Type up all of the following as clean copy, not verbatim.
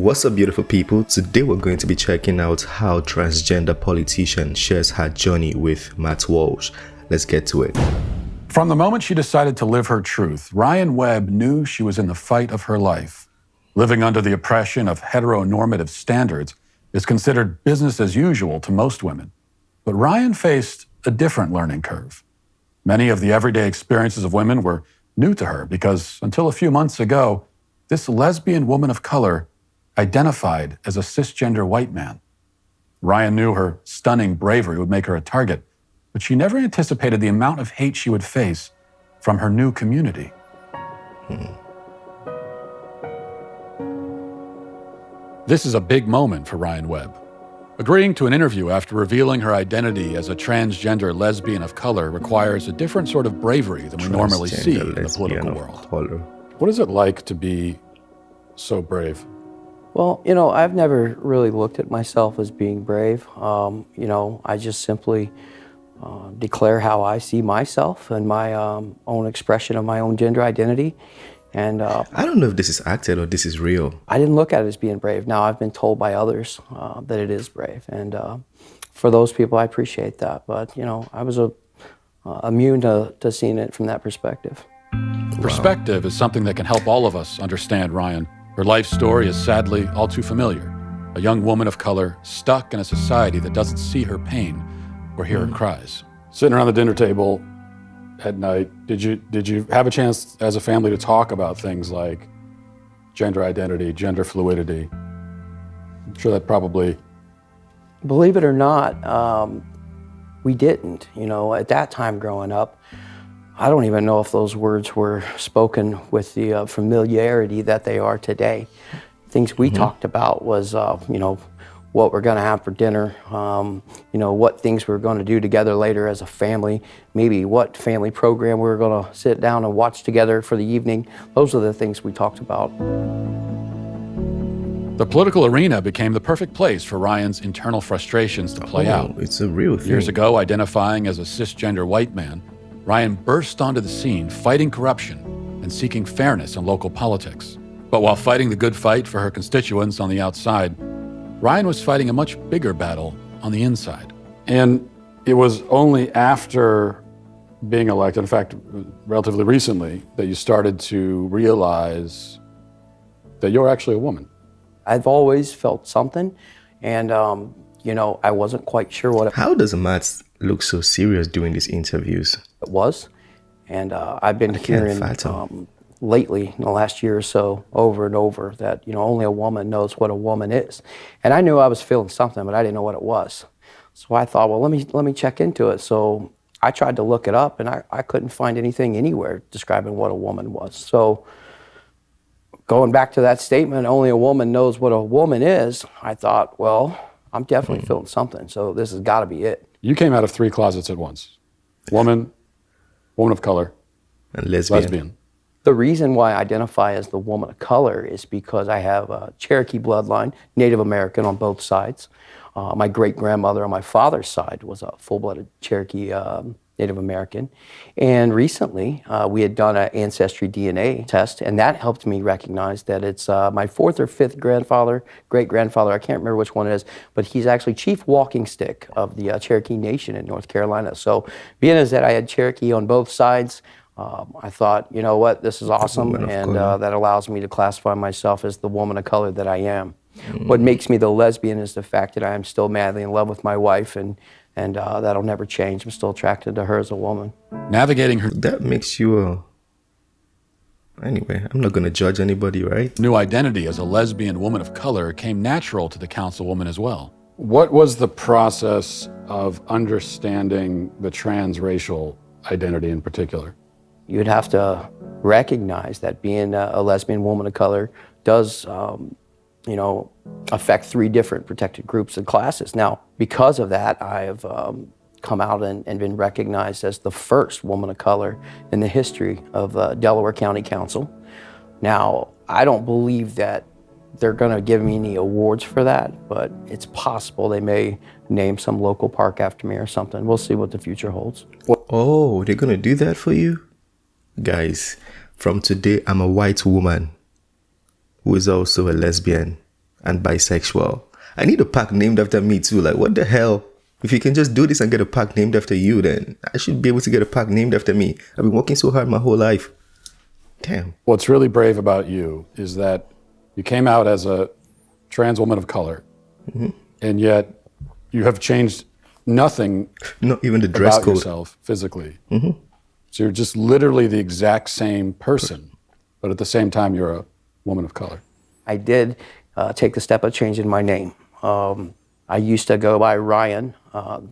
What's up, beautiful people? Today we're going to be checking out how transgender politician shares her journey with Matt Walsh. Let's get to it. From the moment she decided to live her truth, Ryan Webb knew she was in the fight of her life. Living under the oppression of heteronormative standards is considered business as usual to most women. But Ryan faced a different learning curve. Many of the everyday experiences of women were new to her because until a few months ago, this lesbian woman of color identified as a cisgender white man. Ryan knew her stunning bravery would make her a target, but she never anticipated the amount of hate she would face from her new community. This is a big moment for Ryan Webb. Agreeing to an interview after revealing her identity as a transgender lesbian of color requires a different sort of bravery than we normally see in the political world. What is it like to be so brave? Well, you know, I've never really looked at myself as being brave. You know, I just simply declare how I see myself and my own expression of my own gender identity. And I don't know if this is acted or this is real. I didn't look at it as being brave. Now, I've been told by others that it is brave. And for those people, I appreciate that. But, you know, I was immune to seeing it from that perspective. Perspective is something that can help all of us understand Ryan. Her life story is sadly all too familiar. A young woman of color stuck in a society that doesn't see her pain or hear her cries. Sitting around the dinner table at night, did you have a chance as a family to talk about things like gender identity, gender fluidity? I'm sure that probably... Believe it or not, we didn't. You know, at that time growing up, I don't even know if those words were spoken with the familiarity that they are today. Things we talked about was, you know, what we're going to have for dinner, you know, what things we're going to do together later as a family, maybe what family program we're going to sit down and watch together for the evening. Those are the things we talked about. The political arena became the perfect place for Ryan's internal frustrations to play out. It's a real thing. Years ago, identifying as a cisgender white man, Ryan burst onto the scene fighting corruption and seeking fairness in local politics. But while fighting the good fight for her constituents on the outside, Ryan was fighting a much bigger battle on the inside. And it was only after being elected, in fact, relatively recently, that you started to realize that you're actually a woman. I've always felt something, and, you know, I wasn't quite sure what it was. How does Matt look so serious doing these interviews? It was, and I've been hearing lately, in the last year or so, over and over, that, you know, only a woman knows what a woman is. And I knew I was feeling something, but I didn't know what it was. So I thought, well, let me check into it. So I tried to look it up, and I couldn't find anything anywhere describing what a woman was. So going back to that statement, only a woman knows what a woman is, I thought, well, I'm definitely feeling something, so this has got to be it. You came out of three closets at once. Woman, woman of color, and lesbian. The reason why I identify as the woman of color is because I have a Cherokee bloodline, Native American on both sides. My great-grandmother on my father's side was a full-blooded Cherokee Native American. And recently, we had done an ancestry DNA test, and that helped me recognize that it's my fourth or fifth grandfather, great-grandfather, I can't remember which one it is, but he's actually chief walking stick of the Cherokee Nation in North Carolina. So being as that I had Cherokee on both sides, I thought, you know what, this is awesome, and that allows me to classify myself as the woman of color that I am. What makes me the lesbian is the fact that I am still madly in love with my wife, and that'll never change. I'm still attracted to her as a woman. Navigating her... That makes you a... Anyway, I'm not going to judge anybody, right? New identity as a lesbian woman of color came natural to the councilwoman as well. What was the process of understanding the transracial identity in particular? You'd have to recognize that being a lesbian woman of color does, you know, affect three different protected groups and classes. Now, because of that, I've come out and been recognized as the first woman of color in the history of Delaware County Council. Now, I don't believe that they're going to give me any awards for that, but it's possible they may name some local park after me or something. We'll see what the future holds. Oh, they're going to do that for you? Guys, from today, I'm a white woman who is also a lesbian. and bisexual. I need a pack named after me too. Like, what the hell? If you can just do this and get a pack named after you, then I should be able to get a pack named after me. I've been working so hard my whole life. Damn. What's really brave about you is that you came out as a trans woman of color, mm-hmm. and yet you have changed nothing. Not even the dress about code. Yourself physically. Mm-hmm. So you're just literally the exact same person, but at the same time, you're a woman of color. I did take the step of changing my name. I used to go by Ryan,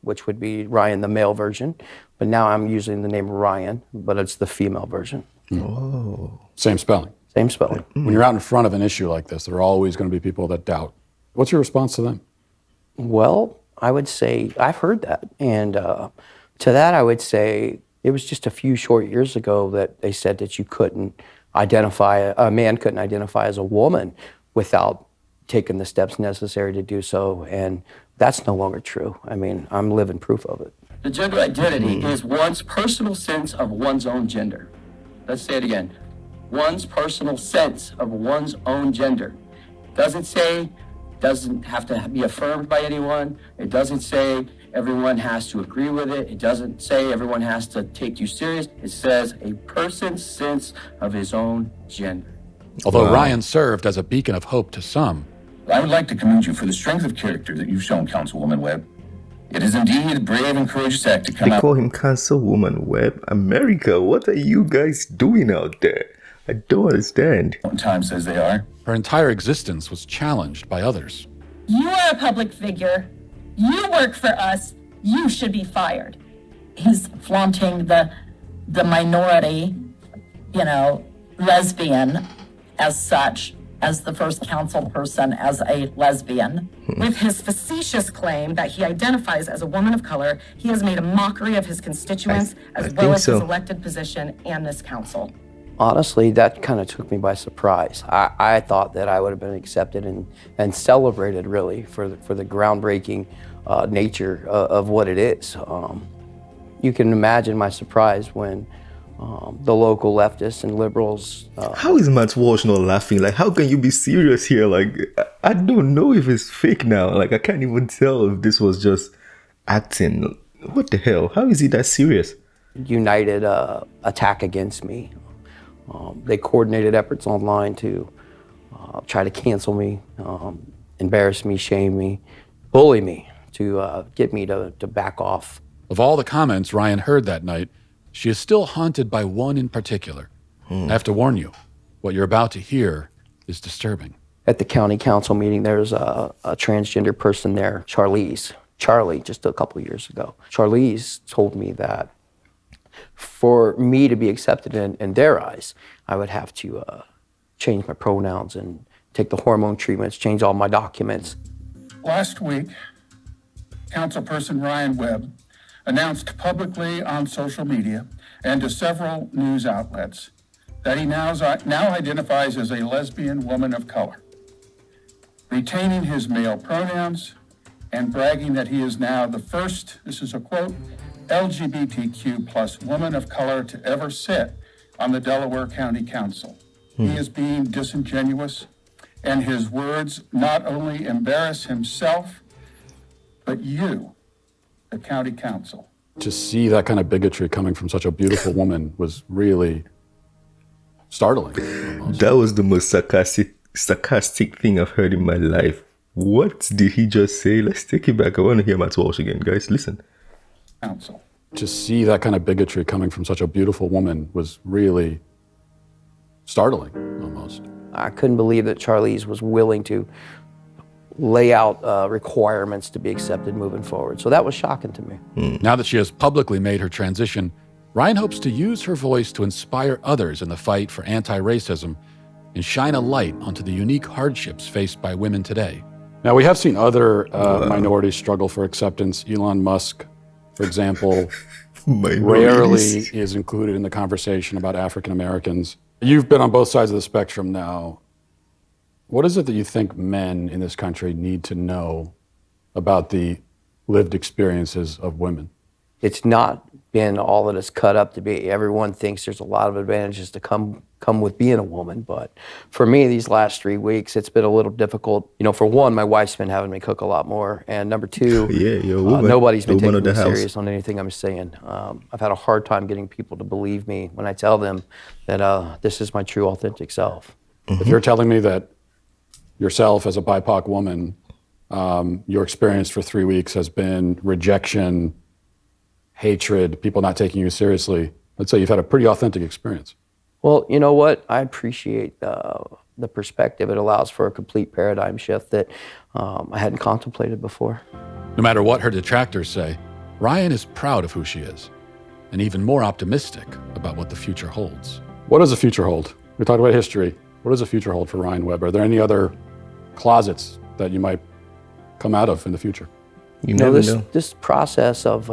which would be Ryan the male version, but now I'm using the name Ryan, but it's the female version. Mm. Oh. Same spelling. Same spelling. Mm. When you're out in front of an issue like this, there are always going to be people that doubt. What's your response to them? Well, I would say, I've heard that. And to that, I would say, it was just a few short years ago that they said that you couldn't identify, a man couldn't identify as a woman without taking the steps necessary to do so, and that's no longer true. I mean, I'm living proof of it. The gender identity is one's personal sense of one's own gender. Let's say it again. One's personal sense of one's own gender. Doesn't say, doesn't have to be affirmed by anyone. It doesn't say everyone has to agree with it. It doesn't say everyone has to take you serious. It says a person's sense of his own gender. Although Ryan served as a beacon of hope to some. I would like to commend you for the strength of character that you've shown, Councilwoman Webb. It is indeed a brave and courageous act to come out. They call him Councilwoman Webb. America, what are you guys doing out there? I don't understand. Times as they are. Her entire existence was challenged by others. You are a public figure. You work for us. You should be fired. He's flaunting the minority, you know, lesbian as such, as the first council person as a lesbian. With his facetious claim that he identifies as a woman of color, he has made a mockery of his constituents as well as his elected position and this council. Honestly, that kind of took me by surprise. I thought that I would have been accepted and celebrated, really, for the groundbreaking nature of what it is. You can imagine my surprise when the local leftists and liberals. How is Matt Walsh not laughing? Like, how can you be serious here? Like, I don't know if it's fake now. Like, I can't even tell if this was just acting. What the hell? How is he that serious? United attack against me. They coordinated efforts online to try to cancel me, embarrass me, shame me, bully me, to get me to back off. Of all the comments Ryan heard that night, she is still haunted by one in particular. Hmm. I have to warn you, what you're about to hear is disturbing. At the county council meeting, there's a transgender person there, Charlize. Charlie, just a couple years ago. Charlize told me that for me to be accepted in their eyes, I would have to change my pronouns and take the hormone treatments, change all my documents. Last week, Councilperson Ryan Webb announced publicly on social media and to several news outlets that he now identifies as a lesbian woman of color, retaining his male pronouns and bragging that he is now the first, this is a quote, LGBTQ+ woman of color to ever sit on the Delaware County Council. Hmm. He is being disingenuous, and his words not only embarrass himself, but you, the county council. To see that kind of bigotry coming from such a beautiful woman was really startling. Almost. That was the most sarcastic thing I've heard in my life. What did he just say? Let's take it back. I want to hear Matt Walsh again, guys. Listen. Council. To see that kind of bigotry coming from such a beautiful woman was really startling, almost. I couldn't believe that Charlize was willing to lay out requirements to be accepted moving forward. So that was shocking to me. Mm. Now that she has publicly made her transition, Ryan hopes to use her voice to inspire others in the fight for anti-racism and shine a light onto the unique hardships faced by women today. Now, we have seen other minorities struggle for acceptance. Elon Musk, for example, rarely is included in the conversation about African Americans. You've been on both sides of the spectrum now. What is it that you think men in this country need to know about the lived experiences of women? It's not been all that it's cut up to be. Everyone thinks there's a lot of advantages to come with being a woman, but for me, these last 3 weeks, it's been a little difficult. You know, for one, my wife's been having me cook a lot more, and number two, nobody's been taking me serious on anything I'm saying. I've had a hard time getting people to believe me when I tell them that this is my true, authentic self. If you're telling me that yourself as a BIPOC woman, your experience for 3 weeks has been rejection, hatred, people not taking you seriously, I'd say you've had a pretty authentic experience. Well, you know what? I appreciate the perspective. It allows for a complete paradigm shift that I hadn't contemplated before. No matter what her detractors say, Ryan is proud of who she is and even more optimistic about what the future holds. What does the future hold? We talked about history. What does the future hold for Ryan Webb? Are there any other closets that you might come out of in the future? You know, this process of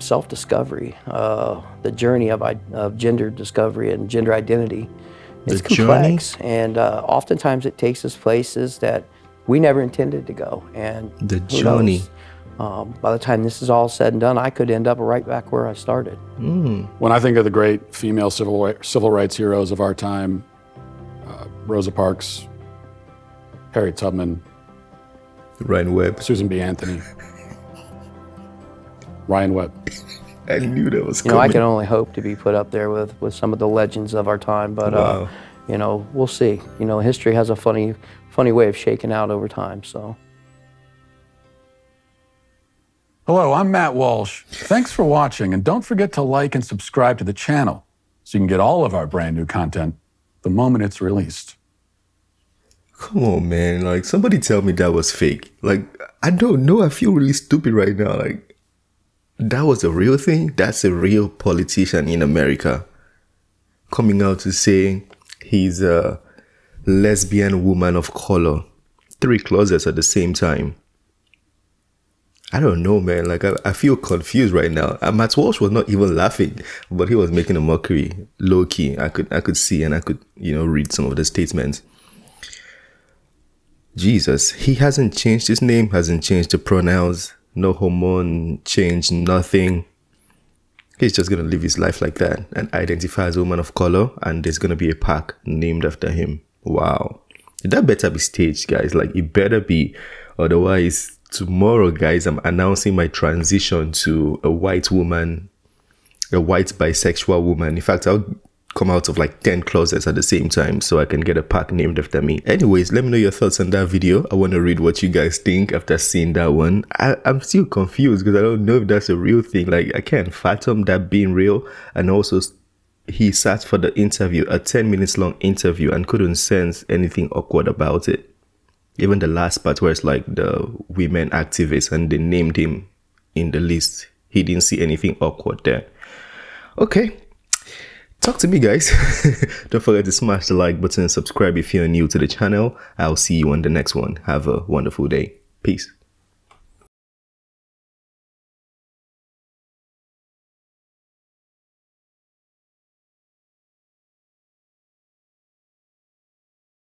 self-discovery, the journey of gender discovery and gender identity, it's complex. And oftentimes it takes us places that we never intended to go. And the journey. By the time this is all said and done, I could end up right back where I started. When I think of the great female civil rights heroes of our time, Rosa Parks, Harriet Tubman, Ryan Webb, Susan B. Anthony. Ryan Webb. I knew that was coming. You know, I can only hope to be put up there with some of the legends of our time, but you know, we'll see. You know, history has a funny way of shaking out over time. So, hello, I'm Matt Walsh. Thanks for watching, and don't forget to like and subscribe to the channel so you can get all of our brand new content the moment it's released. Come on, man. Like, somebody tell me that was fake. Like, I don't know. I feel really stupid right now. Like, that was a real thing? That's a real politician in America coming out to say he's a lesbian woman of color. Three closets at the same time. I don't know, man. Like, I feel confused right now. Matt Walsh was not even laughing, but he was making a mockery, low key. I could see, and I could, you know, read some of the statements. Jesus, he hasn't changed his name, hasn't changed the pronouns, no hormone change, nothing. He's just going to live his life like that and identify as a woman of color, and there's going to be a park named after him. Wow. That better be staged, guys. Like, it better be. Otherwise, tomorrow, guys, I'm announcing my transition to a white woman, a white bisexual woman. In fact, I'll come out of like 10 closets at the same time so I can get a pack named after me. Anyways, let me know your thoughts on that video. I want to read what you guys think after seeing that one. I'm still confused because I don't know if that's a real thing. Like, I can't fathom that being real. And also, he sat for the interview, a 10 minutes long interview, and couldn't sense anything awkward about it. Even the last part where it's like the women activists and they named him in the list, he didn't see anything awkward there. Okay. Talk to me, guys. Don't forget to smash the like button and subscribe if you're new to the channel. I'll see you on the next one. Have a wonderful day. Peace.